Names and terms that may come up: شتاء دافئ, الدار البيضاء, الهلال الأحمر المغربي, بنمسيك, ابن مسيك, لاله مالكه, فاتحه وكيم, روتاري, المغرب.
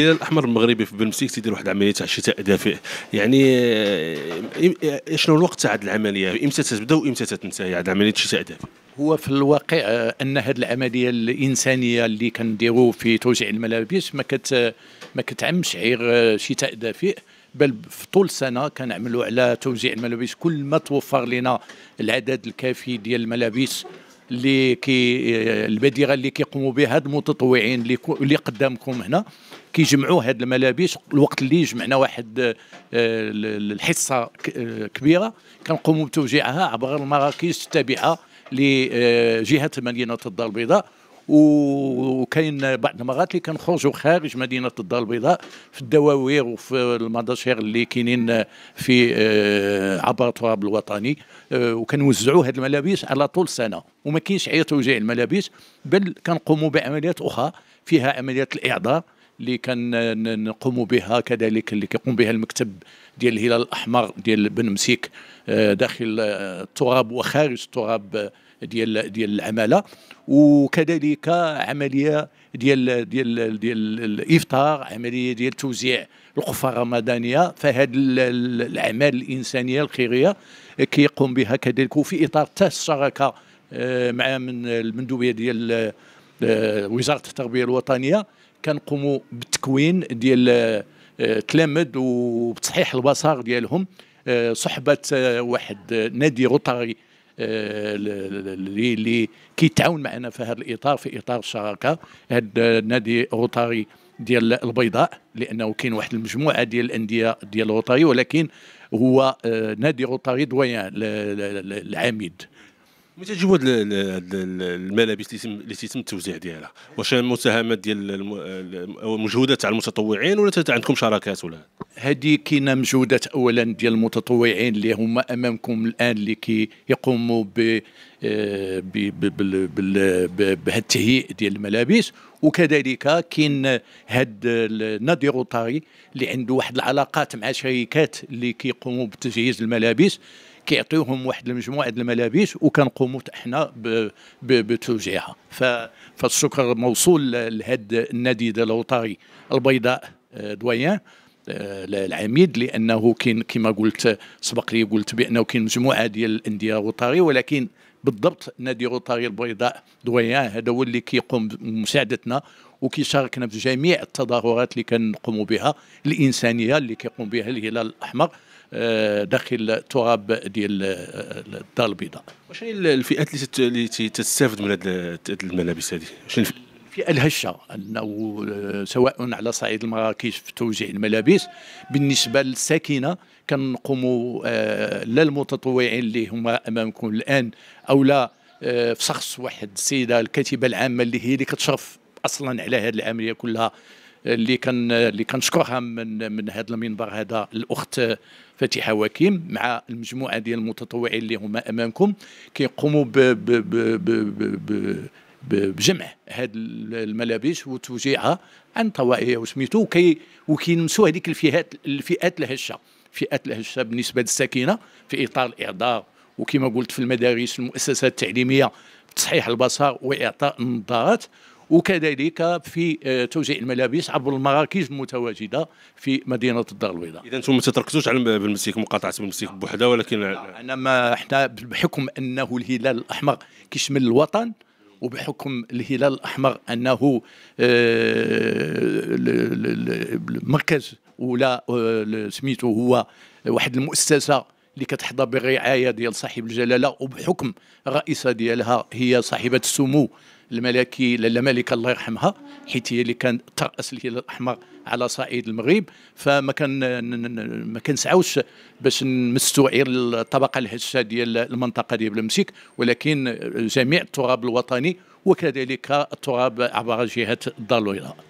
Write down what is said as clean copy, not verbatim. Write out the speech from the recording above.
الهلال الأحمر المغربي في بنمسيك تيدير واحد العملية تاع شتاء دافئ، يعني شنو الوقت تاع هذه العملية؟ إمتى تبدا وإمتى تنتهي هذه العملية شتاء دافئ؟ هو في الواقع أن هذه العملية الإنسانية اللي كنديروا في توزيع الملابس ما كتعمش غير شتاء دافئ، بل في طول السنه كنعملوا على توزيع الملابس. كل ما توفر لنا العدد الكافي ديال الملابس اللي البديغه اللي كيقوموا بها هاد المتطوعين اللي قدامكم هنا كيجمعوا هاد الملابس. الوقت اللي جمعنا واحد الحصه كبيره كنقوموا بتوزيعها عبر المراكز التابعه لجهه مدينه الدار البيضاء، وكاين بعض المرات اللي كنخرجوا خارج مدينه الدار البيضاء في الدواوير وفي المضاشير اللي كاينين في عبر التراب الوطني، وكنوزعوا هاد الملابس على طول السنه. وما كاينش غير توزيع الملابس، بل كنقوموا بعمليات اخرى فيها عمليات الاعضاء اللي كنقوموا بها، كذلك اللي كيقوم بها المكتب ديال الهلال الاحمر ديال بن مسيك داخل التراب وخارج التراب ديال العماله، وكذلك عمليه ديال الافطار، عمليه ديال توزيع القفه الرمضانيه. فهذه الاعمال الانسانيه الخيريه كيقوم بها كذلك، وفي اطار الشراكه مع من المندوبيه ديال وزاره التربيه الوطنيه كنقوموا بالتكوين ديال تلامد وبتصحيح البصر ديالهم، صحبه واحد نادي روتاري اللي كيتعاون معنا في هذا الاطار، في اطار الشراكه. هذا نادي روتاري ديال البيضاء، لانه كاين واحد المجموعه ديال الانديه ديال روتاري، ولكن هو نادي روتاري دويان العميد. متى تجيبوا هاد الملابس اللي تيتم التوزيع ديالها؟ واش مساهمات ديال مجهودات تاع المتطوعين ولا عندكم شراكات ولا؟ هذه كاينه مجهودات اولا ديال المتطوعين اللي هما امامكم الان، اللي كيقوموا بهذا التهيئ ديال الملابس، وكذلك كاين هذا النادي روتاري اللي عنده واحد العلاقات مع شركات اللي كيقوموا بتجهيز الملابس، كيعطيوهم واحد المجموعه ديال الملابس وكنقوموا حنا بتوزيعها. فالشكر موصول لهذا النادي ديال روتاري البيضاء دويان العميد، لانه كاين كما قلت سبق لي قلت بانه كاين مجموعه ديال الانديه روتاري، ولكن بالضبط نادي روتاري البيضاء دويان هذا هو اللي كيقوم بمساعدتنا وكيشاركنا في جميع التظاهرات اللي كنقوموا بها الانسانيه اللي كيقوم بها الهلال الاحمر داخل التراب ديال الدار البيضاء. واش هي الفئات اللي تستافد من هذه الملابس هذه؟ الفئه الهشه، انه سواء على صعيد المراكز في توزيع الملابس. بالنسبه للساكنه كنقوموا لا المتطوعين اللي هما امامكم الان او لا في شخص واحد السيده الكاتبه العامه اللي هي اللي كتشرف اصلا على هذه العمليه كلها، اللي كنشكرها من هذا المنبر هذا، الاخت فاتحه وكيم مع المجموعه ديال المتطوعين اللي هما امامكم كيقوموا بجمع هذه الملابس وتوزيعها عن طوائية وسميتو، وكيلمسوا هذيك الفئات الهشه. فئات الهشه بالنسبه للساكنه في اطار الاعذار، وكما قلت في المدارس والمؤسسات التعليميه تصحيح البصر واعطاء النظارات، وكذلك في توزيع الملابس عبر المراكز المتواجده في مدينه الدار البيضاء. اذا انتم ما تتركزوش على بالمسيك، مقاطعه بالمسيك بوحدها، ولكن انا ما حنا بحكم انه الهلال الاحمر كيشمل الوطن، وبحكم الهلال الاحمر انه المركز ولا سميته هو واحد المؤسسه اللي كتحظى بالرعايه ديال صاحب الجلاله، وبحكم الرئيسه ديالها هي صاحبه السمو الملكي لاله مالكه الله يرحمها، حيت هي اللي كانت ترأس الهلال الاحمر على صعيد المغرب. فما كنسعاوش باش نمسوا غير الطبقه الهشه ديال المنطقه ديال بلمسيك، ولكن جميع التراب الوطني وكذلك التراب عبر جهه الدار البيضاء.